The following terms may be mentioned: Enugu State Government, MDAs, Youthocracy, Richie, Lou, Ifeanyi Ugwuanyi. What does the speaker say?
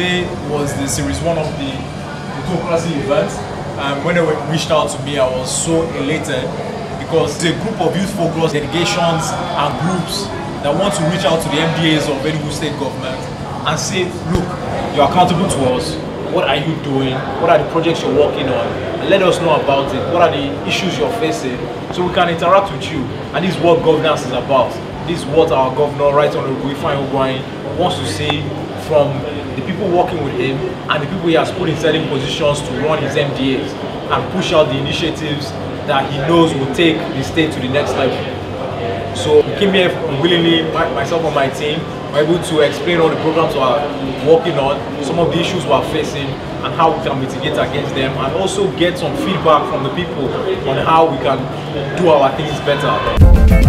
Yesterday was the series one of the Youthocracy event, and when they reached out to me, I was so elated because the group of youth focused delegations and groups that want to reach out to the MDAs of Enugu State Government and say, look, you're accountable to us. What are you doing? What are the projects you're working on? And let us know about it. What are the issues you're facing? So we can interact with you. And this is what governance is about. This is what our governor, Right Honorable Ifeanyi Ugwuanyi, wants to say from the people working with him and the people he has put in certain positions to run his MDAs and push out the initiatives that he knows will take the state to the next level. So we came here willingly, myself and my team, we're able to explain all the programs we are working on, some of the issues we are facing, and how we can mitigate against them, and also get some feedback from the people on how we can do our things better.